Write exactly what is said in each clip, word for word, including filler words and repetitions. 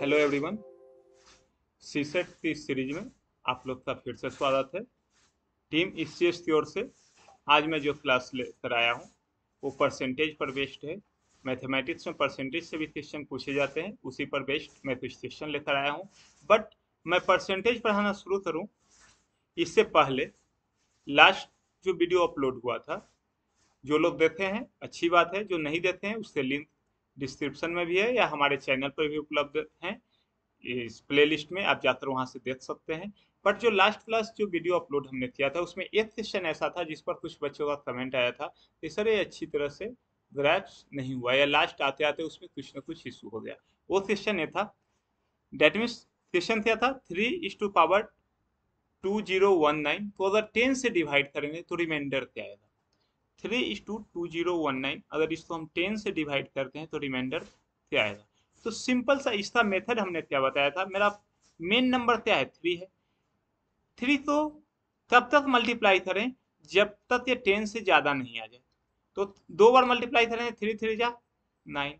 Hello everyone, CSAT की series में आप लोग का फिर से स्वागत है। टीम ईसीएस की ओर से आज मैं जो क्लास लेकर आया हूं वो परसेंटेज पर बेस्ड है। मैथमेटिक्स में परसेंटेज से भी क्वेश्चन पूछे जाते हैं, उसी पर बेस्ड मैं कुछ क्वेश्चन लेकर आया हूं। बट मैं परसेंटेज पढ़ाना शुरू करूं इससे पहले लास्ट जो वीडियो अपलोड हुआ था, जो लोग देते हैं अच्छी बात है, जो नहीं देते हैं उसके लिंक डिस्क्रिप्शन में भी है या हमारे चैनल पर भी उपलब्ध हैं। इस प्लेलिस्ट में आप जाकर वहां से देख सकते हैं। बट जो लास्ट क्लास जो वीडियो अपलोड हमने किया था उसमें एक क्वेश्चन ऐसा था जिस पर कुछ बच्चों का कमेंट आया था कि सर ये अच्छी तरह से ग्रैप्स नहीं हुआ या लास्ट आते आते उसमें कुछ ना कुछ इशू हो गया। वो क्वेश्चन ये था, डेट मीन्स क्वेश्चन क्या था, three is to power two zero one nine को अगर टेन से डिवाइड करेंगे तो रिमाइंडर क्या आएगा। Three is to two zero one nine अगर इसको हम टेन से डिवाइड करते हैं तो रिमाइंडर क्या आएगा। तो सिंपल सा इसका मेथड हमने क्या बताया था, मेरा मेन नंबर क्या है, थ्री है। थ्री तो तब तक मल्टीप्लाई करें जब तक ये टेन से ज़्यादा नहीं आ जाए। तो दो बार मल्टीप्लाई करें, थ्री थ्री जा nine,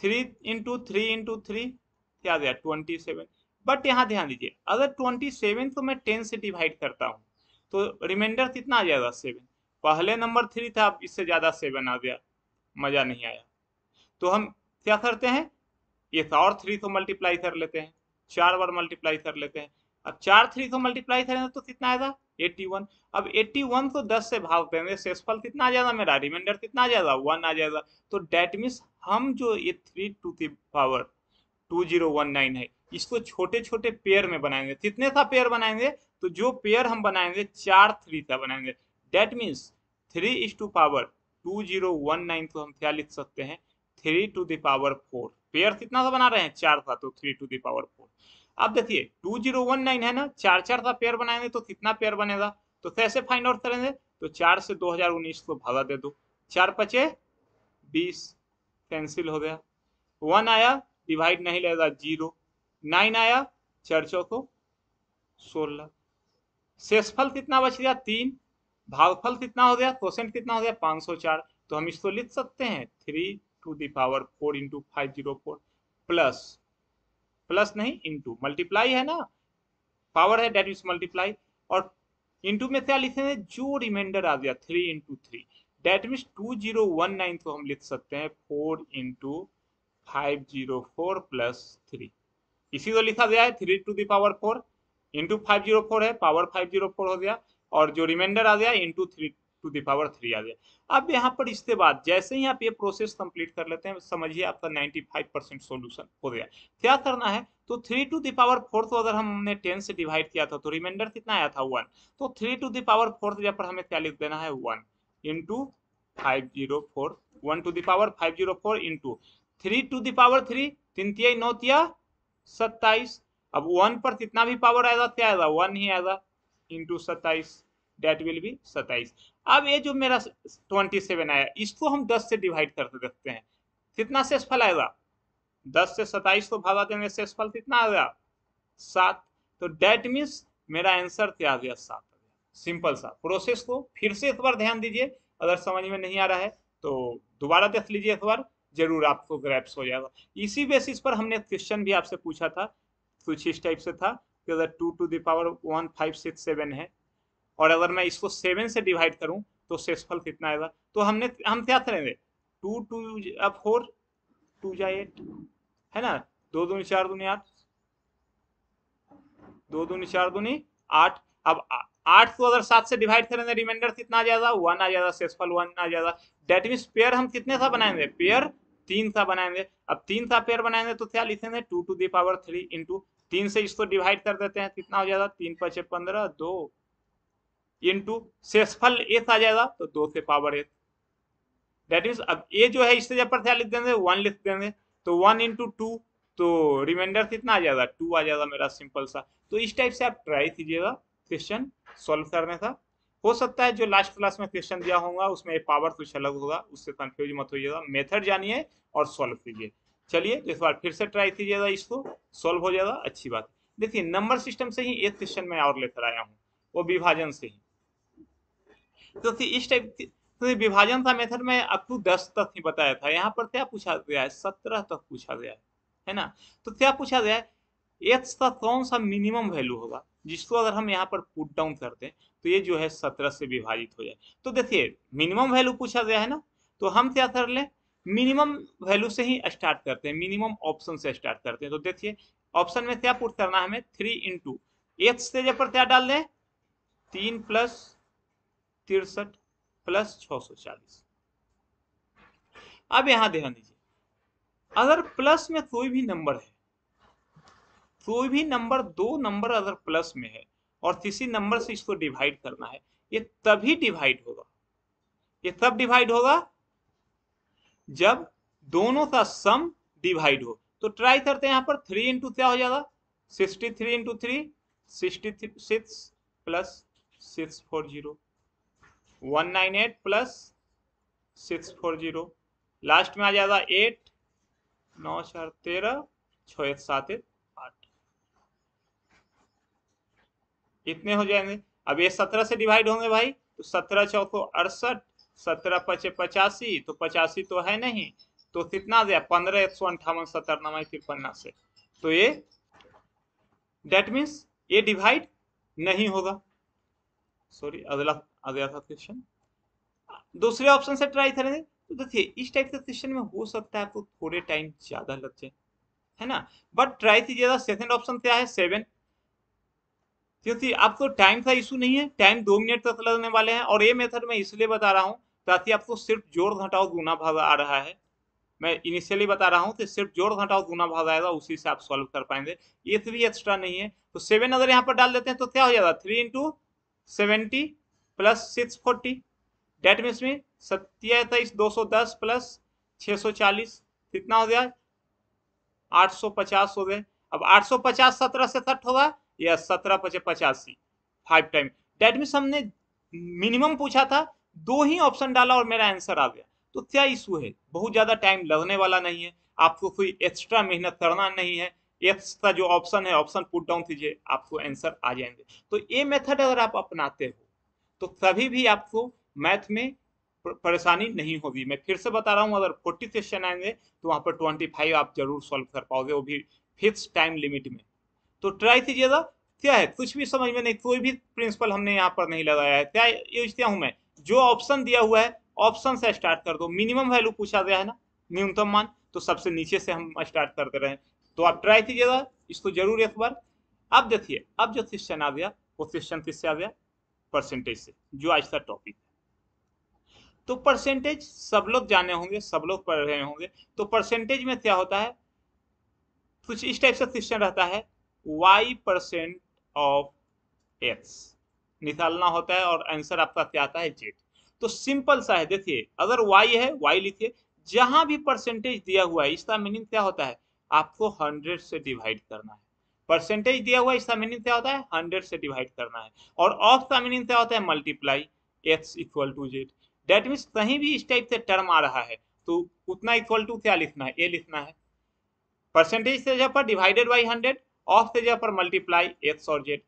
three into three into three क्या गया ट्वेंटी सेवन। बट यहाँ ध्यान दीजिए, अगर ट्वेंटी सेवन को मैं टेन से डिवाइड करता हूँ तो रिमाइंडर कितना आ जाएगा, सेवन। पहले नंबर थ्री था, अब इससे ज़्यादा सेवन आ गया, मज़ा नहीं आया। तो हम क्या करते हैं, एक और थ्री को मल्टीप्लाई कर लेते हैं, चार बार मल्टीप्लाई कर लेते हैं। अब चार थ्री को मल्टीप्लाई करेंगे तो कितना आएगा, एट्टी वन। अब एट्टी वन को दस से भाग देंगे, शेषफल कितना आ जाएगा, मेरा रिमाइंडर कितना आ जाएगा, वन आ जाएगा। तो डैट मीन्स हम जो ये थ्री टू की power two zero one nine है इसको छोटे छोटे पेयर में बनाएंगे। कितने का पेयर बनाएंगे, तो जो पेयर हम बनाएंगे चार थ्री का बनाएंगे। That means three is to power two zero one nine को हम क्या लिख सकते हैं, three to the power four. Pair कितना का बना रहे हैं, चार का, तो three to the power four. अब देखिए टू जीरो वन नाइन है ना, चार चार का पेयर बनाएंगे तो कितना पेयर बनेगा, तो कैसे फाइंड आउट करेंगे, तो चार से दो हजार उन्नीस को भागा दे दो, चार पचे बीस, कैंसिल हो गया। वन आया डिवाइड नहीं लेगा, जीरो। नाइन आया, चार चौको सोलह, शेषफल कितना बच गया, तीन। भागफल कितना हो गया, क्वोशेंट कितना हो गया, पाँच सौ चार। तो हम इसको लिख सकते हैं three to the power four into five zero four plus plus नहीं इंटू मल्टीप्लाई है ना, पावर है डेट इज मल्टीप्लाई, और इंटू में क्या लिखेंगे, जो रिमाइंडर आ गया three into three. That means two zero one nine को हम लिख सकते हैं four into five zero four plus three. इसी को लिखा गया है three to the power four into five zero four है, पावर फाइव जीरो फोर हो गया, और जो रिमाइंडर आ गया into three to the power three आ गया। अब यहाँ पर इसके बाद जैसे ही आप ये प्रोसेस कंप्लीट कर लेते हैं, समझिए आपका पचानवे परसेंट सोल्यूशन हो गया। क्या करना है, तो three to the power four को अगर हमने टेन से डिवाइड किया था तो रिमाइंडर कितना आया था, वन। तो three to the power four जहाँ पर हमें क्या लिख देना है, one into five zero four, one to the power five zero four into three to the power three, तीन तिया नौ तिया सत्ताईस। अब वन पर कितना भी पावर आएगा क्या आएगा, वन ही आएगा, इंटू सत्ताईस, डेट विल बी सत्ताईस। अब ये जो मेरा ट्वेंटी सेवन आया इसको हम दस से डिवाइड करते रखते हैं, कितना शेषफल आएगा, दस से सत्ताईस को भागा देंगे, शेषफल कितना आएगा, सात। तो डेट मीन्स मेरा आंसर क्या आ गया, सात। सिंपल सा प्रोसेस को फिर से एक बार ध्यान दीजिए, अगर समझ में नहीं आ रहा है तो दोबारा देख लीजिए एक बार, जरूर आपको ग्रैप्स हो जाएगा। इसी बेसिस पर हमने क्वेश्चन भी आपसे पूछा था, कुछ इस टाइप से था, अगर two to the power one five six seven है और अगर मैं इसको सेवन से डिवाइड करूं तो शेषफल कितना आएगा। तो हमने हम क्या करेंगे, टू टू अब फोर, टू जा एट है ना, दो दूनी चार दूनी आठ, दो दूनी चार दूनी आठ। अब आठ को अगर सात से डिवाइड करेंगे रिमाइंडर कितना आ जाएगा, वन आ जाएगा, शेषफल वन आ जाएगा। डेट मीन्स पेयर हम कितने सा बनाएंगे, पेयर तीन सा बनाएंगे। अब तीन सा पेयर बनाएंगे तो क्या लिखेंगे, two to the power three into तीन से इसको डिवाइड कर देते हैं, कितना हो जाएगा, तीन पचे पंद्रह, दो इंटू शेषफल एक आ जाएगा, तो दो से पावर एक। डेट मीन्स अब ए जो है इससे जब पर क्या लिख देंगे, वन लिख देंगे, तो वन इंटू टू, तो रिमाइंडर कितना आ जाएगा, टू आ जाएगा मेरा, सिंपल सा। तो इस टाइप से आप ट्राई कीजिएगा क्वेश्चन सॉल्व करने का। हो सकता है जो लास्ट क्लास में क्वेश्चन दिया होगा उसमें पावर कुछ अलग होगा, उससे कन्फ्यूज मत होइएगा, मेथड जानिए और सॉल्व कीजिए। चलिए तो इस बार फिर से ट्राई कीजिएगा, इसको सॉल्व हो जाएगा, अच्छी बात। देखिए नंबर सिस्टम से ही एक क्वेश्चन मैं और लेकर आया हूँ, वो विभाजन से ही। तो इस टाइप तो विभाजन का मेथड में अप टू दस तक ही बताया था, यहाँ पर क्या पूछा गया है, सत्रह तक पूछा गया है। है ना। तो क्या पूछा गया है, एक्स का कौन सा मिनिमम वैल्यू होगा जिसको अगर हम यहाँ पर पुट डाउन करते हैं तो ये जो है सत्रह से विभाजित हो जाए। तो देखिए मिनिमम वैल्यू पूछा गया है ना, तो हम क्या कर लें, मिनिमम वैल्यू से ही स्टार्ट करते हैं, मिनिमम ऑप्शन से स्टार्ट करते हैं। तो देखिए ऑप्शन में क्या पुट करना है हमें, थ्री इंटू एक्स से जब पर क्या डाल दें, तीन प्लस तिरसठ प्लस छः सौ चालीस। अब यहाँ ध्यान दीजिए, अगर प्लस में कोई भी नंबर है, कोई भी नंबर दो नंबर अगर प्लस में है और किसी नंबर से इसको डिवाइड करना है, ये तभी डिवाइड होगा, ये तब डिवाइड होगा जब दोनों का सम डिवाइड हो। तो ट्राई करते हैं यहाँ पर, थ्री इंटू क्या हो जाएगा, sixty three into three sixty three six plus six four zero one nine eight plus six four zero last में आ जाएगा एट, नौ चार तेरह, छः एक सात एक आठ, इतने हो जाएंगे। अब ये सत्रह से डिवाइड होंगे भाई, तो सत्रह चौको अड़सठ, सत्रह पचे पचासी, तो पचासी तो है नहीं, तो कितना गया पंद्रह, एक सौ अंठावन, सत्तर नवाई तिरपन्ना से, तो ये डेट मीन्स ये डिवाइड नहीं होगा। सॉरी अगला आ गया था क्वेश्चन, दूसरे ऑप्शन से ट्राई करेंगे। तो देखिए इस टाइप के क्वेश्चन में हो सकता है आपको थोड़े टाइम ज्यादा लग जाए, है ना, बट ट्राई कीजिएगा। सेकंड ऑप्शन क्या है, सेवन, क्योंकि आपको टाइम का इशू नहीं है, टाइम दो मिनट तक लगने वाले हैं। और ये मेथड मैं इसलिए बता रहा हूँ ताकि आपको सिर्फ जोड़ घटाओ गुना भाग आ रहा है, मैं इनिशियली बता रहा हूँ कि सिर्फ जोड़ घटाओ गुना भाग आएगा, उसी से आप सॉल्व कर पाएंगे, ये भी एक्स्ट्रा नहीं है। तो सेवन अगर यहाँ पर डाल देते हैं तो क्या हो जाएगा, three into seventy plus six forty, that means में सत्या तेईस दो सौ दस प्लस छः सौ चालीस कितना हो गया, आठ सौ पचास हो गए। अब आठ सौ पचास सत्रह से सठ होगा या सत्रह पचे पचासी, फाइव टाइम। डेट मीन्स हमने मिनिमम पूछा था, दो ही ऑप्शन डाला और मेरा आंसर आ गया। तो क्या इशू है, बहुत ज्यादा टाइम लगने वाला नहीं है, आपको कोई एक्स्ट्रा मेहनत करना नहीं है, एक्स का जो ऑप्शन है ऑप्शन पुट डाउन कीजिए, आपको आंसर आ जाएंगे। तो ये मेथड अगर आप अपनाते हो तो कभी भी आपको मैथ में परेशानी नहीं होगी। मैं फिर से बता रहा हूँ, अगर फोर्टी क्वेश्चन आएंगे तो वहाँ पर ट्वेंटी फाइव आप जरूर सॉल्व कर पाओगे, वो भी फिक्स टाइम लिमिट में। तो ट्राई कीजिएगा। क्या है, कुछ भी समझ में नहीं, कोई भी प्रिंसिपल हमने यहाँ पर नहीं लगाया है, क्या यूज किया हूँ मैं, जो ऑप्शन दिया हुआ है ऑप्शन से स्टार्ट कर दो। मिनिमम वैल्यू पूछा गया है ना, न्यूनतम मान, तो सबसे नीचे से हम स्टार्ट करते रहे। तो आप ट्राई कीजिएगा इसको जरूर एक बार। अब देखिए अब जो क्वेश्चन आ गया वो क्वेश्चन किससे आ गया, परसेंटेज से, जो आज का टॉपिक है। तो परसेंटेज सब लोग जाने होंगे, सब लोग पढ़ रहे होंगे। तो परसेंटेज में क्या होता है, कुछ इस टाइप से क्वेश्चन रहता है, वाई परसेंट ऑफ एक्स निकालना होता है और आंसर आपका क्या आता है, जेड। तो सिंपल सा है, देखिए अगर वाई है, वाई लिखिए, जहां भी परसेंटेज दिया हुआ है इसका मीनिंग क्या होता है, आपको हंड्रेड से डिवाइड करना है। परसेंटेज दिया हुआ है इसका मीनिंग क्या होता है, हंड्रेड से डिवाइड करना है। और ऑफ का मीनिंग क्या होता है, multiply, X equal to Z. That means कहीं भी इस टाइप से टर्म आ रहा है तो उतना इक्वल टू क्या लिखना है, ए लिखना है। परसेंटेज से जगह पर डिवाइडेड बाई हंड्रेड, ऑफ से जगह पर मल्टीप्लाई एक्स और जेड।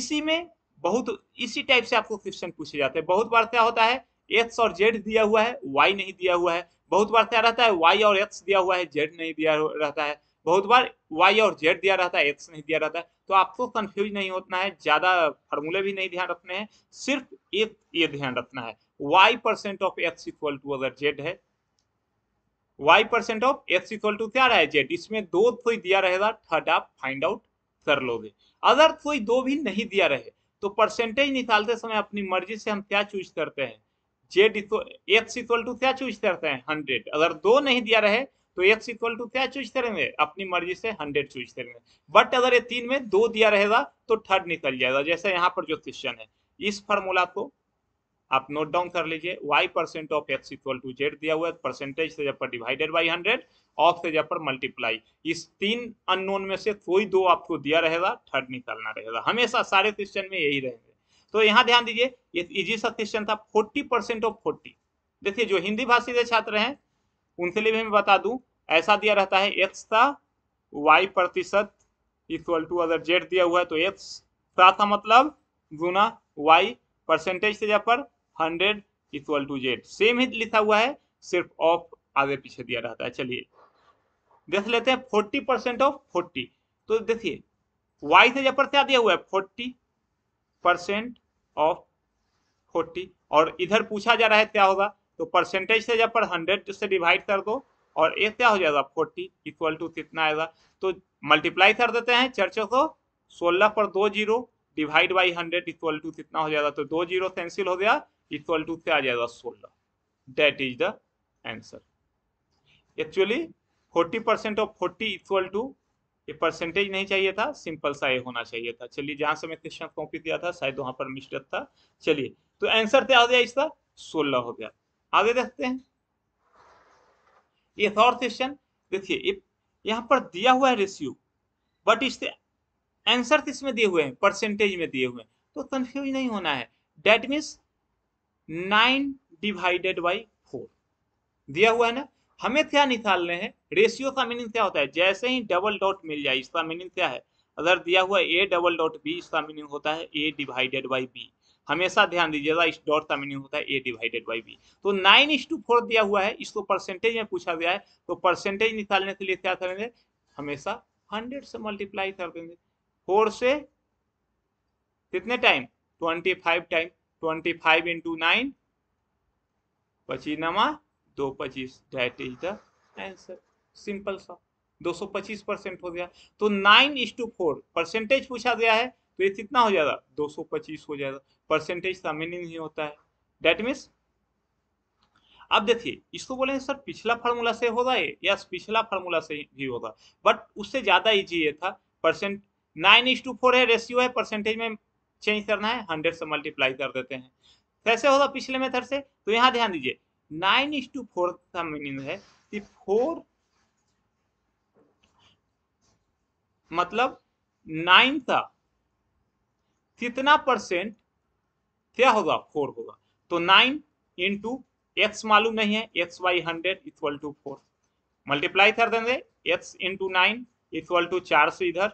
इसी में बहुत इसी टाइप से आपको क्वेश्चन पूछे जाते हैं। बहुत बार क्या होता है, एक्स और जेड दिया हुआ है, वाई नहीं दिया हुआ है। बहुत बार क्या रहता है, वाई और एक्स दिया हुआ है, जेड नहीं दिया रहता है। बहुत बार वाई और जेड दिया रहता है, एक्स नहीं दिया रहता है। तो आपको कंफ्यूज नहीं होना है, ज्यादा फार्मूले भी नहीं ध्यान रखने हैं, सिर्फ एक ये ध्यान रखना है, Y percent of X equal to अगर जेड है, Y percent of X equal to क्या रहा है, जेड। इसमें दो कोई दिया रहेगा, थर्ड आप फाइंड आउट कर लोगे। अगर कोई दो भी नहीं दिया रहे तो परसेंटेज निकालते समय अपनी मर्जी से हम क्या चूज करते हैं, जेड एक्स इक्वल टू क्या चूज करते हैं, हंड्रेड। अगर दो नहीं दिया रहे तो एक्स इक्वल टू क्या चूज करेंगे, अपनी मर्जी से हंड्रेड चूज करेंगे। बट अगर ये तीन में दो दिया रहेगा तो थर्ड निकल जाएगा, जैसे यहाँ पर जो क्वेश्चन है। इस फार्मूला को आप नोट डाउन कर लीजिए, y percent of x equal to Z दिया हुआ है, परसेंटेज से जब पर डिवाइडेड बाई हंड्रेड, ऑफ से जब पर मल्टीप्लाई। इस तीन अननोन में से कोई दो आपको दिया रहेगा, थर्ड निकालना रहेगा, हमेशा सारे क्वेश्चन में यही रहेंगे। तो यहाँ ध्यान दीजिए, ये इजी सा क्वेश्चन था, फोर्टी परसेंट ऑफ फोर्टी। देखिए जो हिंदी भाषी के छात्र हैं उनके लिए भी मैं बता दूं, ऐसा दिया रहता है, एक्स का वाई प्रतिशत इक्वल टू अगर जेड दिया हुआ है तो एक्स का मतलब गुना वाई, परसेंटेज से जब पर hundred equal to Z, same ही लिखा हुआ है, सिर्फ ऑफ आगे पीछे दिया रहता है। चलिए देख लेते हैं फोर्टी परसेंट ऑफ फोर्टी। तो देखिए y से जब पर क्या दिया हुआ है फोर्टी परसेंट ऑफ फोर्टी, और इधर पूछा जा रहा है क्या होगा, तो परसेंटेज से जब पर हंड्रेड से डिवाइड कर दो और ये क्या हो जाएगा फोर्टी इक्वल टू कितना आएगा, तो मल्टीप्लाई कर देते हैं चर्चों को, सोलह पर दो zero divide by hundred equal to कितना हो जाएगा, तो दो जीरो कैंसिल हो गया इक्वल टू क्या आ जाएगा सोलह। That is the answer. Actually forty percent of forty equal to, ये परसेंटेज नहीं चाहिए था, सिंपल सा ये होना चाहिए था। चलिए जहां से मैं क्वेश्चन कॉपी किया था शायद वहां पर मिस्टेक था। चलिए तो आंसर क्या हो गया इसका सोलह हो गया। आगे देखते हैं ये और क्वेश्चन। देखिए यहाँ पर दिया हुआ है रेशियो, बट इसके आंसर किसमें दिए हुए हैं परसेंटेज में दिए हुए हैं, तो कंफ्यूज नहीं होना है। That means nine divided by four दिया हुआ है ना, हमें क्या निकालने हैं रेशियो का मीनिंग क्या होता है, जैसे ही डबल डॉट मिल जाए इसका मीनिंग क्या है, अगर दिया हुआ ए डबल डॉट बी इसका मीनिंग होता है ए डिवाइडेड बाई बी, हमेशा ध्यान दीजिएगा इस डॉट का मीनिंग होता है ए डिवाइडेड बाई बी। तो नाइन इज टू फोर दिया हुआ है, इसको परसेंटेज में पूछा गया है, तो परसेंटेज निकालने के लिए क्या करेंगे हमेशा हंड्रेड से मल्टीप्लाई कर देंगे, फोर से कितने time twenty five time, twenty five into nine पचीनामा दो पच्चीस, that is the answer. Simple सा दो सौ पच्चीस परसेंट हो गया। तो nine is to four percentage पूछा गया है तो ये कितना हो जाएगा दो सौ पच्चीस हो जाएगा, परसेंटेज का मीनिंग ही होता है। डेट मीन्स अब देखिए इसको बोले सर पिछला फार्मूला से होगा ये, यस पिछला फार्मूला से भी होगा, बट उससे ज्यादा इजी ये था। Percent nine is to four है रेशियो है, परसेंटेज में चेंज करना है हंड्रेड से मल्टीप्लाई कर देते हैं, कैसे होगा पिछले मेथड से। तो यहाँ ध्यान दीजिए नाइन इज टू फोर का मीनिंग है कि फोर मतलब नाइन का कितना परसेंट क्या होगा फोर होगा, तो नाइन इंटू एक्स मालूम नहीं है X by hundred equal to four, multiply कर देंगे X into nine equal to चार से इधर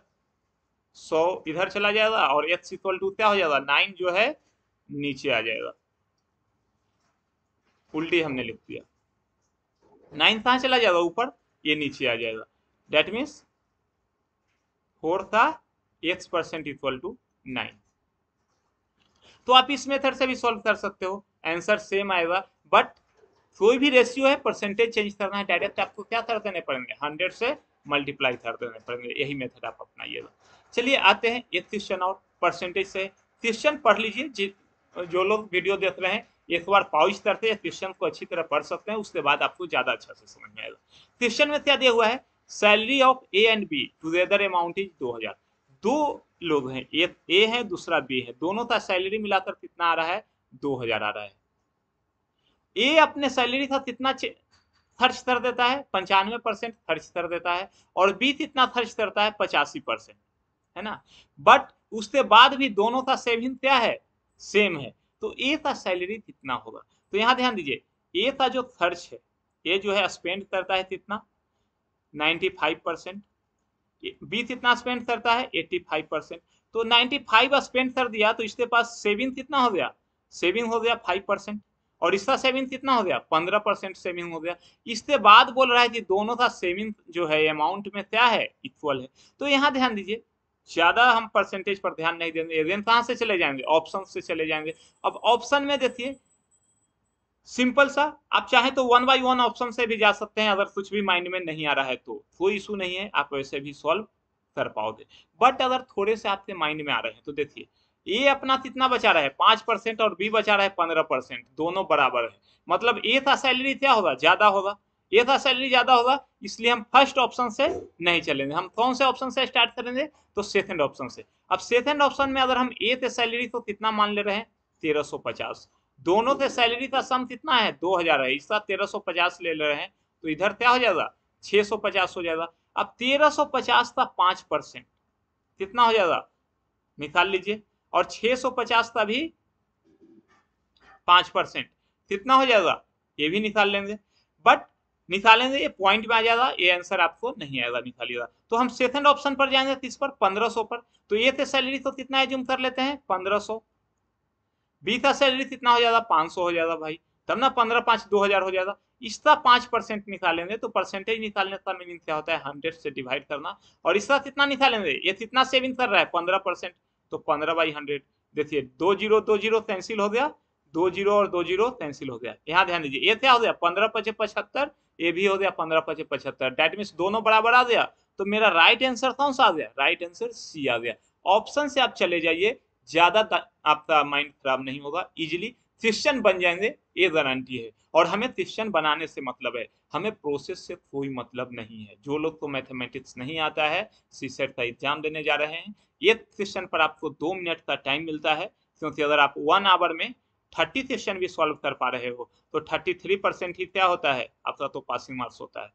सौ इधर चला जाएगा और एक्स इक्वल टू क्या हो जाएगा नाइन जो है नीचे आ जाएगा, उल्टी हमने लिख दिया नाइन कहाँ चला जाएगा ऊपर ये नीचे आ जाएगा। डेट मीन्स फोर था X percent equal to nine. तो आप इस मेथड से भी सॉल्व कर सकते हो, आंसर सेम आएगा, बट कोई भी रेशियो है परसेंटेज चेंज करना है डायरेक्ट आपको क्या कर देने पड़ेंगे हंड्रेड से मल्टीप्लाई कर देने पड़ेंगे, यही मेथड आप अपनाइएगा। चलिए आते हैं एक क्वेश्चन और परसेंटेज से। क्वेश्चन पढ़ लीजिए जो लोग वीडियो देख रहे हैं, एक बार पॉज करते हैं क्वेश्चन को अच्छी तरह पढ़ सकते हैं, उसके बाद आपको ज्यादा अच्छा से समझ में आएगा। क्वेश्चन में क्या दिया हुआ है salary of A and B together amount is दो हजार। दो लोग हैं एक ए है दूसरा बी है, दोनों का सैलरी मिलाकर कितना आ रहा है दो हजार आ रहा है। ए अपने सैलरी का कितना खर्च कर देता है पंचानवे परसेंट खर्च कर देता है, और बी कितना खर्च करता है पचासी परसेंट है ना, बट उसके बाद भी दोनों का सेविंग क्या है सेम है, तो ए का सैलरी कितना होगा। तो यहाँ ध्यान दीजिए ए का जो खर्च है ए जो है स्पेंड करता है कितना नाइन्टी फाइव परसेंट, बी कितना स्पेंड करता है एट्टी फाइव परसेंट, तो नाइन्टी फाइव स्पेंड कर दिया तो इसके पास सेविंग कितना हो गया सेविंग हो गया फाइव परसेंट, और इसका सेविंग कितना हो गया पंद्रह परसेंट सेविंग हो गया। इसके बाद बोल रहा है कि दोनों का सेविंग जो है अमाउंट में क्या है इक्वल है, तो यहाँ ध्यान दीजिए ज्यादा हम परसेंटेज पर ध्यान नहीं देंगे, एगेन कहाँ से चले जाएंगे ऑप्शन से चले जाएंगे। अब ऑप्शन में देखिए सिंपल सा आप चाहे तो वन बाय वन ऑप्शन से भी जा सकते हैं, अगर कुछ भी माइंड में नहीं आ रहा है तो कोई इशू नहीं है, आप वैसे भी सॉल्व कर पाओगे, बट अगर थोड़े से आपके माइंड में आ रहे हैं तो देखिए ए अपना कितना बचा रहा है पांच परसेंट और बी बचा रहा है पंद्रह परसेंट, दोनों बराबर है, मतलब ए का सैलरी क्या होगा ज्यादा होगा, ए का सैलरी ज्यादा होगा, इसलिए हम फर्स्ट ऑप्शन से नहीं चलेंगे, हम कौन से ऑप्शन से स्टार्ट करेंगे तो सेकंड ऑप्शन से। अब सेकंड ऑप्शन में अगर हम ए के सैलरी को कितना मान ले रहे हैं तेरह सौ पचास, दोनों के सैलरी का सम कितना है दो हजार है, इसका तेरह सौ पचास ले ले रहे हैं तो इधर क्या हो जाएगा छह सौ पचास हो जाएगा। अब तेरह सौ पचास का पांच परसेंट कितना हो जाएगा निकाल लीजिए, और छह सौ पचास का भी पांच परसेंट कितना हो जाएगा ये भी निकाल लेंगे, बट निकालेंगे ये पॉइंट में आ जाएगा ये आंसर आपको नहीं आएगा निकालिएगा। तो हम सेकंड ऑप्शन पर जाएंगे किस पर पंद्रह सौ पर, तो ए का सैलरी तो कितना है जूम कर लेते हैं पंद्रह सौ, बी का सैलरी कितना हो जाएगा पाँच सौ हो जाएगा भाई, तब ना पंद्रह पाँच दो हजार हो जाएगा। इसका पाँच परसेंट निकालेंगे तो परसेंटेज निकालने का मीनिंग क्या होता है, हंड्रेड से डिवाइड करना। और इसका कितना निकालेंगे, ये कितना सेविंग कर रहा है पंद्रह परसेंट, तो पंद्रह बाई हंड्रेड। देखिए दो जीरो दो जीरो कैंसिल हो गया, दो जीरो और दो जीरो कैंसिल हो गया। यहाँ ध्यान दीजिए ये क्या हो गया, पंद्रह पचे पचहत्तर, ये भी हो गया पंद्रह पचे पचहत्तर। डेट मीन्स दोनों बराबर आ गया, तो मेरा राइट आंसर कौन सा आ गया, राइट आंसर सी आ गया। ऑप्शन से आप चले जाइए, ज्यादा आपका माइंड खराब नहीं होगा, इजिली क्रिश्चियन बन जाएंगे, ये गारंटी है। और हमें क्रिश्चियन बनाने से मतलब है, हमें प्रोसेस से कोई मतलब नहीं है। जो लोग को मैथमेटिक्स नहीं आता है, सीसेट का एग्जाम देने जा रहे हैं, एक क्रिश्चियन पर आपको दो मिनट का टाइम मिलता है, क्योंकि अगर आप वन आवर में थर्टी क्वेश्चन भी सॉल्व कर पा रहे हो तो थर्टी थ्री परसेंट ही क्या होता है आपका, तो पासिंग मार्क्स होता है,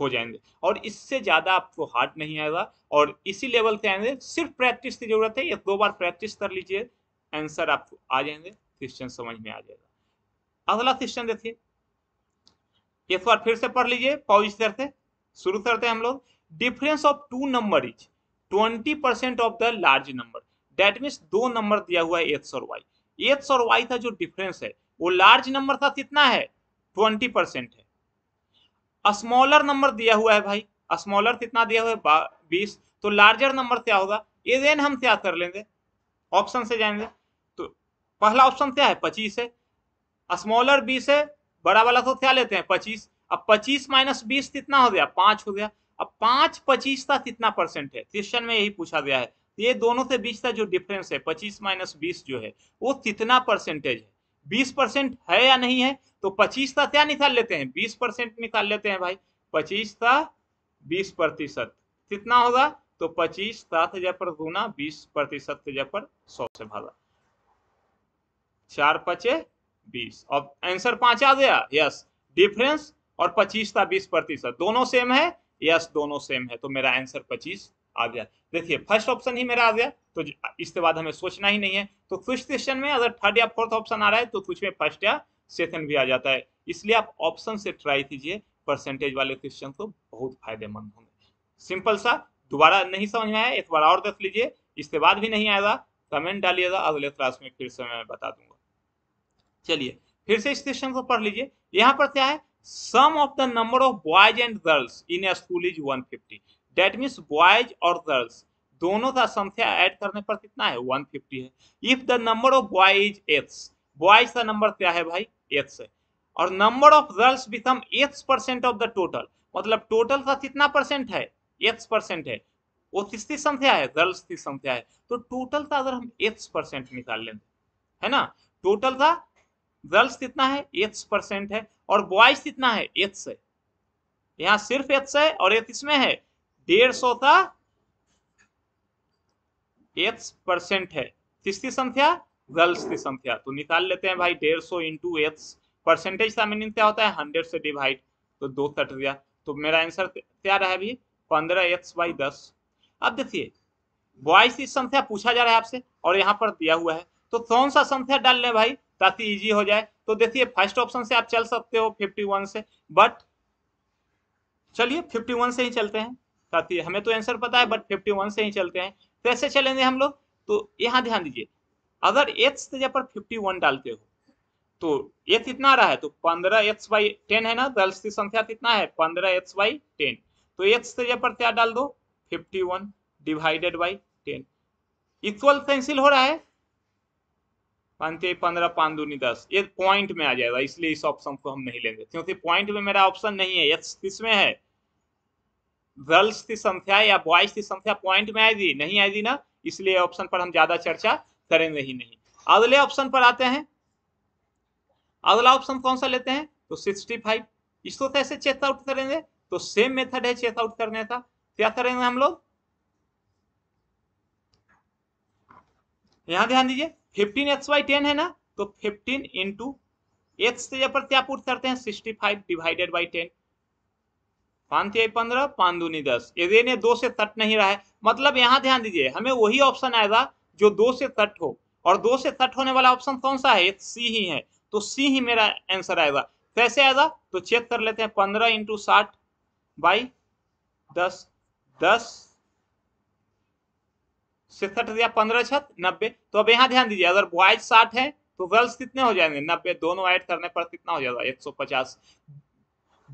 हो जाएंगे। और इससे ज़्यादा आपको हार्ड नहीं आएगा, और इसी लेवल के आएंगे। सिर्फ प्रैक्टिस की जरूरत है, एक दो बार प्रैक्टिस कर लीजिए, आंसर आपको आ जाएंगे, क्वेश्चन समझ में आ जाएगा। अगला क्वेश्चन देखिए, एक बार फिर से पढ़ लीजिए, पॉज करते शुरू करते हैं हम लोग। Difference of two number is twenty percent of the large number. That means दो नंबर दिया हुआ है एक्स और वाई, एक्स और वाई का जो डिफरेंस है वो लार्ज नंबर का कितना है, ट्वेंटी परसेंट है। स्मॉलर नंबर दिया हुआ है भाई, स्मॉलर कितना दिया हुआ है बीस, तो लार्जर नंबर क्या होगा, ये देन हम क्या कर लेंगे, ऑप्शन से जाएंगे। तो पहला ऑप्शन क्या है, पच्चीस है, स्मॉलर बीस है, बड़ा वाला तो क्या लेते हैं पच्चीस। अब पच्चीस माइनस बीस कितना हो गया, पाँच हो गया। अब पाँच पच्चीस का कितना परसेंट है, क्वेश्चन में यही पूछा गया है। ये दोनों से बीच का जो डिफरेंस है, पच्चीस माइनस बीस जो है वो कितना परसेंटेज है, बीस परसेंट है या नहीं है, तो पच्चीस का क्या निकाल लेते हैं, बीस परसेंट निकाल लेते हैं भाई। पच्चीस का बीस प्रतिशत कितना होगा, तो पच्चीस सात हजार पर गुना बीस प्रतिशत के जगह पर सौ से भागा, चार पचे बीस। अब आंसर पांच आ गया, यस। डिफरेंस और पच्चीस का बीस प्रतिशत दोनों सेम है, यस दोनों सेम है, तो मेरा आंसर पच्चीस आ गया। देखिए फर्स्ट ऑप्शन ही मेरा आ गया, तो इसके बाद हमें सोचना ही नहीं है। तो कुछ क्वेश्चन में अगर थर्ड या फोर्थ ऑप्शन आ रहा है तो कुछ में फर्स्ट या सेकंड भी आ जाता है, इसलिए आप ऑप्शन से ट्राई कीजिए, परसेंटेज वाले क्वेश्चन तो बहुत फायदेमंद होंगे। सिंपल सा, दोबारा नहीं समझ में आया एक बार और देख लीजिए, इसके बाद भी नहीं आएगा कमेंट डालिएगा, अगले क्लास में फिर से मैं बता दूंगा। चलिए फिर से इस क्वेश्चन को पढ़ लीजिए। यहाँ पर क्या है, sum of the number of boys and girls in a school is one fifty. That means boys और गर्ल्स दोनों का संख्या ऐड करने पर कितना है, वन फिफ्टी है। If the number of boys X, boys का नंबर क्या है भाई, एक्स है, और number of girls become X percent of the total, मतलब टोटल का कितना परसेंट है, एक्स परसेंट है। वो किसकी संख्या है, गर्ल्स की संख्या है, तो टोटल का अगर हम एक्स परसेंट निकाल लें, है ना, टोटल का गर्ल्स कितना है, एक्स परसेंट है, और बॉयज कितना है, एक्स है। यहाँ सिर्फ एक्स है और एक इसमें है डेढ़ सौ का एक्स परसेंट है, किसकी संख्या, गर्ल्स की संख्या। तो निकाल लेते हैं भाई डेढ़ सौ इंटू एक्स, परसेंटेज का मीनिंग क्या होता है, हंड्रेड से डिवाइड, तो दो कट गया, तो मेरा आंसर क्या रहा है अभी, पंद्रह एक्स बाई दस। अब देखिए बॉयज की संख्या पूछा जा रहा है आपसे और यहाँ पर दिया हुआ है, तो कौन सा संख्या डाल लें भाई ताकि इजी हो जाए। तो देखिए फर्स्ट ऑप्शन से आप चल सकते हो इक्यावन से, बट चलिए इक्यावन से ही चलते हैं, ताकि हमें तो आंसर पता है, बट इक्यावन से ही चलते हैं। कैसे चलेंगे हम लोग, तो यहाँ ध्यान दीजिए, अगर एक्स की जगह पर इक्यावन डालते हो तो ये कितना आ रहा है, तो पंद्रह एक्स बाई टेन है ना, गर्ल्स की संख्या कितना है, पंद्रह एक्स बाई टेन, तो एक्स की जगह पर क्या डाल दो, इक्यावन divided by ten, equal cancel हो रहा है, पंद्रह पाँच दूनी दस, ये पॉइंट में आ जाएगा, इसलिए इस ऑप्शन को हम नहीं लेंगे, क्योंकि पॉइंट में मेरा ऑप्शन नहीं है। एक्स किसमें है, गर्ल्स की संख्या या बॉयज की संख्या, पॉइंट में आएगी नहीं आएगी ना, इसलिए ऑप्शन पर हम ज्यादा चर्चा करेंगे ही नहीं। अगले ऑप्शन पर आते हैं, अगला ऑप्शन कौन सा लेते हैं, तो पैंसठ। इसको कैसे चेक आउट करेंगे, तो सेम मेथड है चेक आउट करने का, क्या करेंगे हम लोग, यहाँ ध्यान दीजिए फिफ्टीन एक्स बाई टेन है ना, तो फिफ्टीन इंटू एक्स से पर क्या पुट करते हैं, sixty five divided by ten, पाँच या पंद्रह पाँच दूनी दस, ये दो से कट नहीं रहा है, मतलब यहाँ ध्यान दीजिए हमें वही ऑप्शन आएगा जो दो से कट हो, और दो से कट होने वाला ऑप्शन कौन सा है, सी ही है, तो सी ही मेरा आंसर आएगा। कैसे आएगा, तो चेक कर लेते हैं, पंद्रह इंटू साठ बाई दस, दस से कट दिया पंद्रह छत नब्बे, तो अब यहाँ ध्यान दीजिए अगर बॉयज साठ है तो गर्ल्स कितने हो जाएंगे नब्बे, दोनों ऐड करने पर कितना हो जाएगा एक सौ पचास।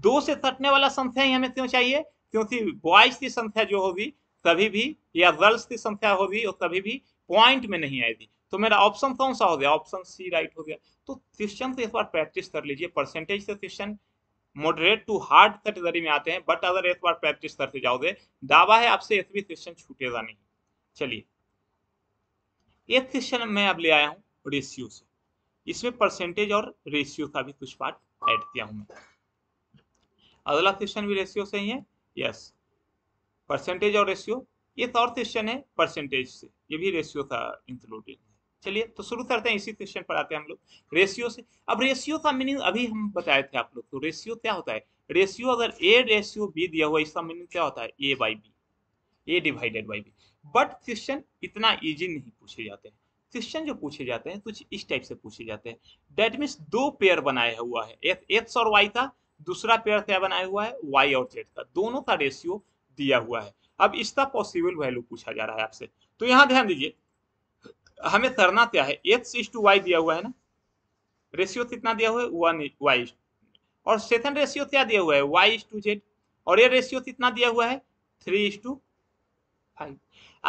दो से सटने वाला संख्या ही हमें क्यों चाहिए, क्योंकि बॉयज की संख्या जो होगी कभी भी या गर्ल्स की संख्या होगी और कभी भी पॉइंट में नहीं आएगी। तो मेरा ऑप्शन कौन सा हो गया, ऑप्शन सी राइट हो गया। तो क्वेश्चन को एक बार प्रैक्टिस कर लीजिए, परसेंटेज से question moderate to hard category में आते हैं, बट अगर एक बार प्रैक्टिस करते जाओगे दावा है आपसे एक भी क्वेश्चन छूटेगा नहीं। चलिए एक क्वेश्चन मैं अब ले आया हूँ रेशियो से, इसमें परसेंटेज और रेशियो का भी कुछ पार्ट ऐड किया हूँ मैं। अगला क्वेश्चन भी रेशियो से ही है, यस परसेंटेज और रेशियो। एक और क्वेश्चन है परसेंटेज से, ये भी रेशियो का इंक्लूडेड है। चलिए तो शुरू करते हैं, इसी क्वेश्चन पर आते हैं हम लोग रेशियो से। अब रेशियो का मीनिंग अभी हम बताए थे आप लोग, तो रेशियो क्या होता है, रेशियो अगर ए रेशियो बी दिया हुआ इसका मीनिंग क्या होता है A by B, A divided by B. But question इतना इजी नहीं पूछे जाते हैं, क्वेश्चन जो पूछे जाते हैं कुछ इस टाइप से पूछे जाते हैं, डेट मीन्स दो पेयर बनाया हुआ है एक एक्स और वाई का, दूसरा पेयर क्या बनाया हुआ है वाई और जेड का, दोनों का रेशियो दिया हुआ है। अब इसका पॉसिबल वैल्यू पूछा जा रहा है आपसे, तो यहाँ ध्यान दीजिए हमें करना क्या है, एक्स इज टू वाई दिया हुआ है ना, रेशियो कितना दिया हुआ है वन वाई, और सेकंड रेशियो क्या दिया हुआ है वाई इज टू जेड, और ये रेशियो कितना दिया हुआ है थ्री इज टू फाइव।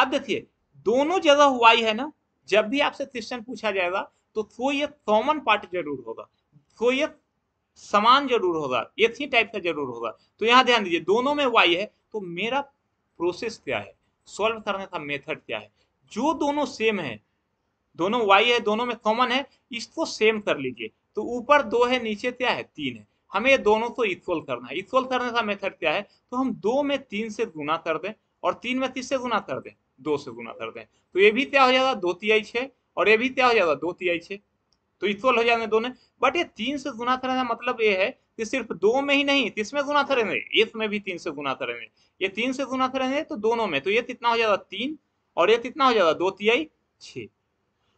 अब देखिए दोनों जगह वाई है ना, जब भी आपसे क्वेश्चन पूछा जाएगा तो थो ये कॉमन पार्ट जरूर होगा, थो ये समान जरूर होगा, एक ही टाइप का जरूर होगा। तो यहाँ ध्यान दीजिए दोनों में वाई है, तो मेरा प्रोसेस क्या है, सॉल्व करने का मेथड क्या है, जो दोनों सेम है, दोनों वाई है, दोनों में कॉमन है, इसको सेम कर लीजिए। तो ऊपर दो है नीचे क्या है तीन है, हमें ये दोनों को इक्वल करना है। इक्वल करने का मेथड क्या है, तो हम दो में तीन से गुना कर दें और तीन में किस से गुना कर दें दो से गुना कर दें, तो ये भी क्या हो जाएगा दो तिहाई छः और ये भी क्या हो जाएगा दो तिहाई छः, तो इक्वल हो जाएंगे दोनों। बट ये तीन से गुना करने का मतलब ये है कि सिर्फ दो में ही नहीं किसमें गुना करेंगे, एक में भी तीन से गुना करेंगे, ये तीन से गुना करेंगे तो दोनों में, तो ये कितना हो जाएगा तीन और ये कितना हो जाएगा दो तिहाई छः,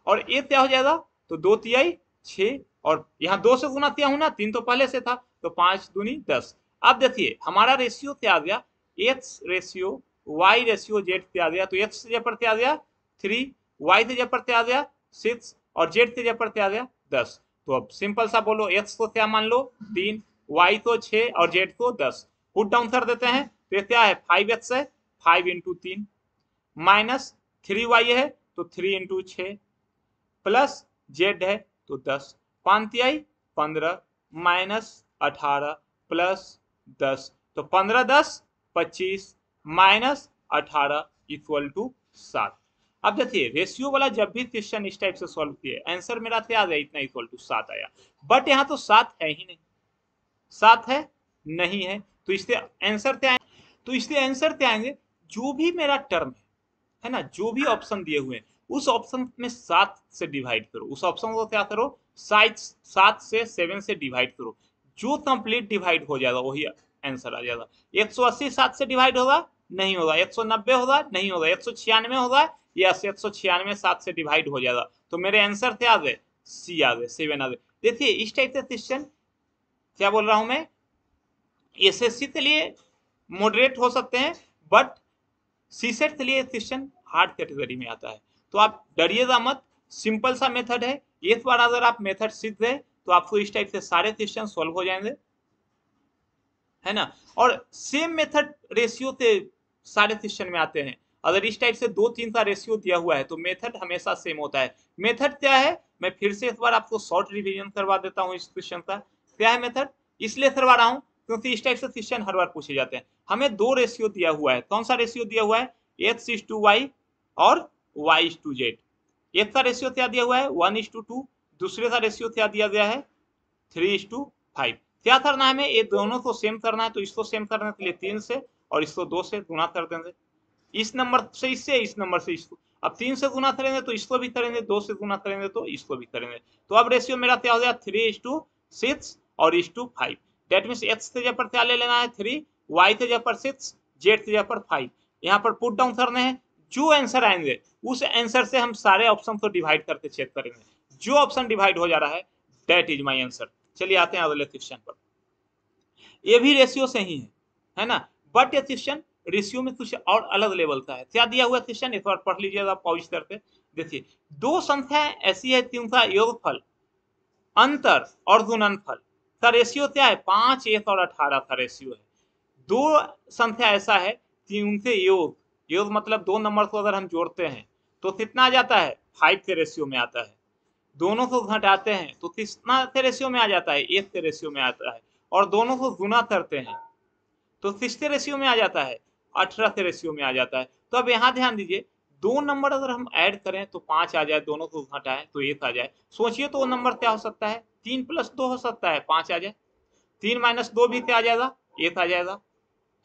और ये क्या हो जाएगा तो दो तिहाई छः, और यहाँ दो से गुना किया हूँ ना तीन तो पहले से था, तो पाँच दूनी दस। अब देखिए हमारा रेशियो क्या आ गया, X ratio Y ratio Z क्या आ गया, तो एक्स से जब पर क्या आ गया थ्री, वाई से जब पर क्या आ गया सिक्स, और जेड से जब पर क्या आ गया दस। तो अब सिंपल सा बोलो एक्स को क्या मान लो तीन, वाई को छः और जेड को दस, पुट डाउन कर देते हैं, तो ये क्या है फाइव एक्स है फाइव इंटू तीन, माइनस थ्री वाई है तो थ्री इंटू छः, प्लस जेड है तो दस, पांतियाई पंद्रह माइनस अठारह प्लस दस, तो पंद्रह दस पच्चीस माइनस अठारह इक्वल टू सात। अब देखिए रेशियो वाला जब भी क्वेश्चन इस टाइप से सॉल्व किए आंसर मेरा क्या आ गया इतना इक्वल टू सात आया, बट यहाँ तो सात है ही नहीं, सात है नहीं है, तो इससे आंसर क्या, तो इससे आंसर क्या आएंगे जो भी मेरा टर्म है, है ना, जो भी ऑप्शन दिए हुए हैं उस ऑप्शन में सात से डिवाइड करो, उस ऑप्शन को क्या करो सात सात से सेवन से डिवाइड करो, जो कंप्लीट डिवाइड हो जाएगा वही आंसर आ जाएगा। एक सौ अस्सी सात से डिवाइड होगा नहीं होगा, एक सौ नब्बे होगा नहीं होगा, एक सौ छियानवे होगा या एक सौ छियानवे सात से डिवाइड हो जाएगा, तो मेरे आंसर थे आ गए सी आ गए सेवन आ गए। देखिए इस टाइप से क्वेश्चन क्या बोल रहा हूँ मैं एस एस सी के लिए मॉडरेट हो सकते हैं, बट सी सेट के लिए क्वेश्चन हार्ड कैटेगरी में आता है, तो आप डरिएगा मत, सिंपल सा मेथड है। एक बार अगर आप मेथड सीख गए तो आपको इस टाइप से सारे क्वेश्चन सॉल्व हो जाएंगे, है ना। और सेम मेथड रेशियो के सारे क्वेश्चन में आते हैं, अगर इस टाइप से दो तीन का रेशियो दिया हुआ है तो मेथड हमेशा सेम होता है। मेथड क्या है मैं फिर से एक बार आपको शॉर्ट रिविजन करवा देता हूँ इस क्वेश्चन का, क्या है मेथड इसलिए करवा रहा हूँ क्योंकि इस टाइप से क्वेश्चन हर बार पूछे जाते हैं। हमें दो रेशियो दिया हुआ है, कौन सा रेशियो दिया हुआ है एक्स इज टू वाई और y is to z, एक का रेशियो क्या दिया हुआ है वन is to टू, दूसरे का रेशियो क्या दिया गया है थ्री is to फाइव। क्या करना है हमें ये दोनों को सेम करना है, तो इसको सेम करने के लिए तीन से और इसको दो से गुना कर देंगे, इस नंबर से इससे इस नंबर से इसको, अब तीन से गुना करेंगे तो इसको भी करेंगे, दो से गुना करेंगे तो इसको भी करेंगे, तो अब रेशियो मेरा क्या हो गया थ्री is to सिक्स और is to five. That means X के जगह पर क्या ले लेना है थ्री, वाई के जगह पर सिक्स, जेड के जगह पर फाइव, यहाँ पर पुट डाउन करने हैं, जो आंसर आएंगे उस आंसर से हम सारे ऑप्शन को डिवाइड करके चेक करेंगे, जो ऑप्शन डिवाइड हो जा रहा है दैट इज माय आंसर। चलिए आते हैं अगले क्वेश्चन पर, ये भी रेशियो से ही है, है ना, बट ये क्वेश्चन रेशियो में कुछ और अलग लेवल का है। क्या दिया हुआ क्वेश्चन, एक बार पढ़ लीजिएगा पॉज करके। देखिए, दो संख्याएं ऐसी है जिनका योगफल, अंतर और गुणनफल का रेशियो क्या है, पांच एक और अठारह का रेशियो है। दो संख्या ऐसा है कि उनसे योग, योग मतलब दो नंबर को अगर हम जोड़ते हैं तो कितना आ जाता है, फाइव के रेशियो में आता है। दोनों को घटाते हैं तो कितना के रेशियो में आ जाता है, एक के रेशियो में आता है। और दोनों को गुना करते हैं तो किस के रेशियो में आ जाता है, अठारह के रेशियो में आ जाता है। तो अब यहाँ ध्यान दीजिए, दो नंबर अगर हम ऐड करें तो पाँच आ जाए, दोनों को घटाएं तो एक आ जाए। सोचिए तो वो नंबर क्या हो सकता है, तीन प्लस दो हो सकता है, पाँच आ जाए। तीन माइनस दो भी क्या आ जाएगा, एक आ जाएगा,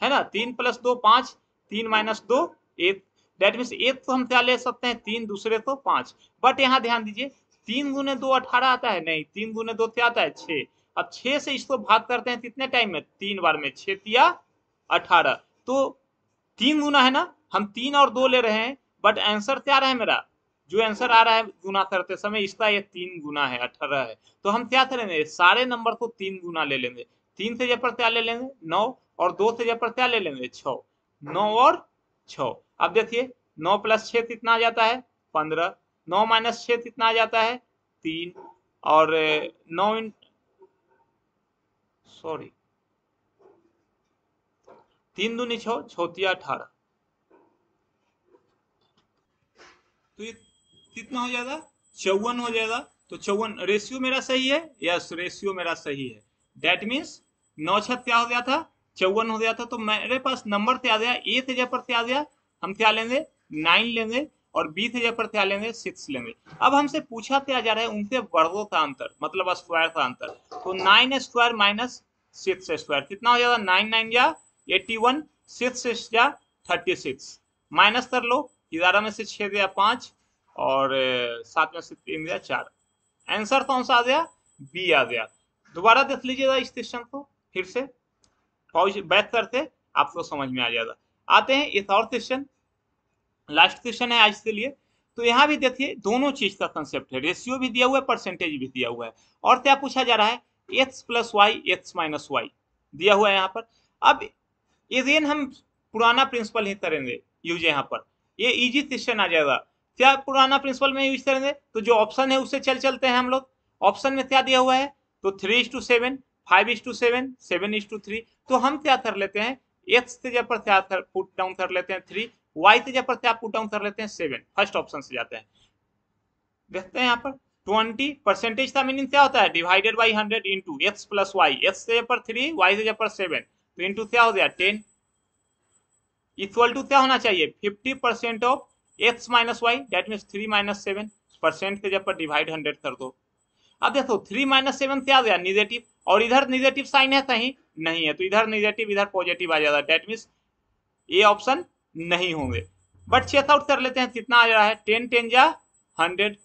है ना। तीन प्लस दो पाँच, तीन माइनस दो एक, डेट मीन्स एक को हम क्या ले सकते हैं, तीन, दूसरे को पाँच। बट यहाँ ध्यान दीजिए, तीन गुने दो अठारह आता है, नहीं, तीन गुने दो क्या आता है, छः। अब छः से इसको भाग करते हैं कितने टाइम में, तीन बार में, छः तिया अठारह। तो तीन गुना है ना, हम तीन और दो ले रहे हैं, बट आंसर क्या आ रहा है मेरा, जो आंसर आ रहा है गुना करते समय इसका ये तीन गुना है, अठारह है। तो हम क्या करेंगे, सारे नंबर को तीन गुना ले लेंगे। तीन से जब पर क्या ले लेंगे, नौ, और दो से जब पर क्या ले लेंगे, छः, नौ और छः। अब देखिए, नौ प्लस छः कितना आ जाता है, पंद्रह। नौ माइनस छः कितना आ जाता है, तीन। और नौ इन सॉरी तीन दूनी छः, छतिया अठारह। तो ये कितना हो जाएगा, चौवन हो जाएगा। तो चौवन रेशियो मेरा सही है, यस रेशियो मेरा सही है। डेट मीन्स नौ छत क्या हो गया था, चौवन हो गया था। तो मेरे पास नंबर क्या आ गया, ए से जब पर क्या आ गया, हम क्या लेंगे, नाइन लेंगे। और बी से जब पर क्या लेंगे, सिक्स लेंगे। अब हमसे पूछा क्या जा रहा है, उनसे वर्गों का अंतर मतलब स्क्वायर का अंतर। तो nine square minus six square कितना हो जाएगा, नाइन नाइन या एट्टी वन, सिक्स या थर्टी सिक्स। माइनस कर लो, ग्यारह में से छः गया पाँच, और सात में से तीन गया चार। आंसर कौन सा आ गया, बी आ गया। दोबारा देख लीजिएगा इस क्वेश्चन को फिर से, पॉज बैक करते आपको समझ में आ जाएगा। आते हैं एक और क्वेश्चन, लास्ट क्वेश्चन है आज के लिए। तो यहाँ भी देखिए, दोनों चीज का कंसेप्ट है, रेशियो भी दिया हुआ है, परसेंटेज भी दिया हुआ है। और क्या पूछा जा रहा है, X plus Y, X minus Y दिया हुआ है यहाँ पर। अब एजेन हम पुराना प्रिंसिपल ही करेंगे यूज यहाँ पर, ये इजी क्वेश्चन आ जाएगा। क्या पुराना प्रिंसिपल में यूज करेंगे, तो जो ऑप्शन है उससे चल चलते हैं हम लोग। ऑप्शन में क्या दिया हुआ है, तो three is to seven, five is to seven, seven is to three. तो हम क्या कर लेते हैं, एक्स से जब पर क्या पुट डाउन कर लेते हैं थ्री, वाई से जब पर क्या पुट डाउन कर लेते हैं सेवन। फर्स्ट ऑप्शन से जाते हैं, देखते हैं यहाँ पर ट्वेंटी परसेंटेज का मीनिंग क्या होता है, divided by hundred into X plus Y, X से जब पर थ्री, वाई से जब पर सेवन, तो इंटू क्या हो गया टेन। इक्वल टू क्या होना चाहिए, fifty percent of X minus Y, that means three minus seven, percent के जब पर डिवाइड हंड्रेड कर दो। अब देखो थ्री माइनस सेवन क्या आ गया, निगेटिव, और इधर निगेटिव साइन है कहीं नहीं है, तो इधर निगेटिव इधर पॉजिटिव आ जाएगा। डेट मीन्स ये ऑप्शन नहीं होंगे। बट चेक आउट कर लेते हैं कितना आ रहा है, टेन टेन या हंड्रेड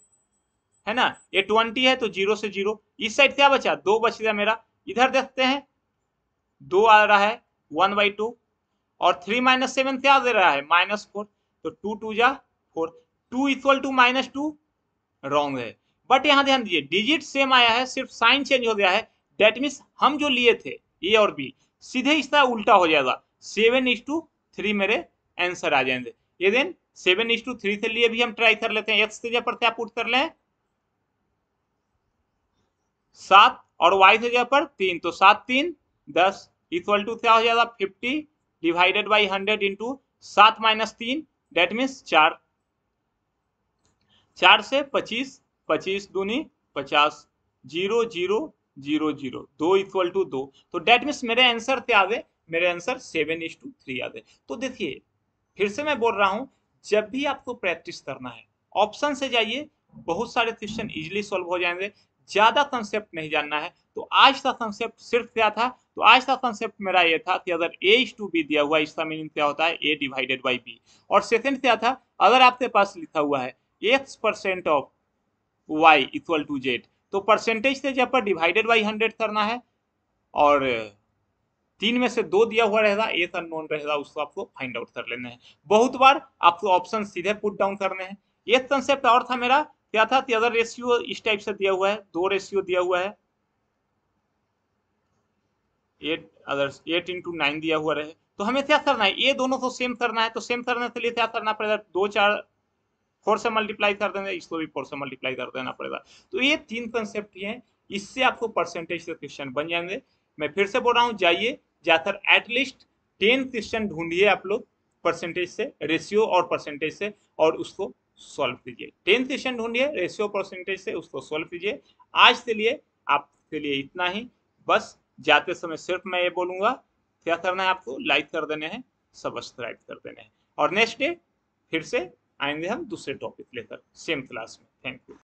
है ना, ये ट्वेंटी है तो जीरो से जीरो। इस साइड क्या बचा, दो बच गया मेरा। इधर देखते हैं दो आ रहा है, वन बाई टू, और थ्री माइनस सेवन क्या दे रहा है, माइनस फोर, तो टू टू जा four, two equal to minus two, wrong है। बट यहाँ ध्यान दीजिए, डिजिट सेम आया है, सिर्फ साइन चेंज हो गया है। डेट मीन्स हम जो लिए थे ए और बी, सीधे इसका उल्टा हो जाएगा, सेवन इज टू थ्री मेरे आंसर आ जाएंगे। ये then seven is to three के लिए भी हम ट्राई कर लेते हैं, एक्स से जगह पर क्या पुट कर लें, सात, और वाई से जगह पर तीन, तो सात तीन दस, इक्वल टू क्या हो जाएगा, fifty divided by hundred into सात माइनस तीन, डेट मीन्स चार, चार से पच्चीस, पच्चीस दूनी पचास, जीरो जीरो जीरो जीरो, दो इक्वल टू दो। तो डेट मीन्स मेरे आंसर क्या आ गए, मेरे answer seven is to three आ गए। तो देखिए फिर से मैं बोल रहा हूं, जब भी आपको प्रैक्टिस करना है ऑप्शन से जाइए, बहुत सारे क्वेश्चन इजिली सॉल्व हो जाएंगे, ज्यादा कंसेप्ट नहीं जानना है। तो आज का कंसेप्ट सिर्फ क्या था, तो आज का कंसेप्ट मेरा ये था कि अगर ए इज टू बी दिया हुआ है, इसका मीनिंग क्या होता है, ए डिवाइडेड बाई बी। और सेकंड क्या था, अगर आपके पास लिखा हुआ है X percent of Y equal to Z, तो परसेंटेज से जब पर डिवाइडेड बाई हंड्रेड करना है, और तीन में से दो दिया हुआ रहेगा, एक अननोन रहेगा, उसको आपको फाइंड आउट कर लेना है। बहुत बार आपको ऑप्शन सीधे पुट डाउन करने हैं। एक कंसेप्ट और था मेरा, क्या था कि अगर रेशियो इस टाइप से दिया हुआ है, दो रेशियो दिया हुआ है, एट अगर एट इंटू नाइन दिया हुआ रहे, तो हमें क्या करना है, ये दोनों को सेम करना है, तो सेम करने के लिए क्या करना पड़ेगा, दो चार फोर से मल्टीप्लाई कर देना, इसको भी फोर से मल्टीप्लाई कर देना पड़ेगा। तो ये तीन कंसेप्ट हैं, इससे आपको परसेंटेज के क्वेश्चन बन जाएंगे। मैं फिर से बोल रहा हूँ, जाइए जाकर एटलीस्ट टेन क्वेश्चन ढूंढिए आप लोग परसेंटेज से, रेशियो और परसेंटेज से, और उसको सॉल्व कीजिए। टेन क्वेश्चन ढूंढिए रेशियो परसेंटेज से, उसको सॉल्व कीजिए। आज के लिए आपके लिए इतना ही, बस जाते समय सिर्फ मैं ये बोलूँगा क्या करना है, आपको लाइक कर देने हैं, सब्सक्राइब कर देने हैं, और नेक्स्ट डे फिर से आएंगे हम दूसरे टॉपिक लेकर सेम क्लास में। Thank you.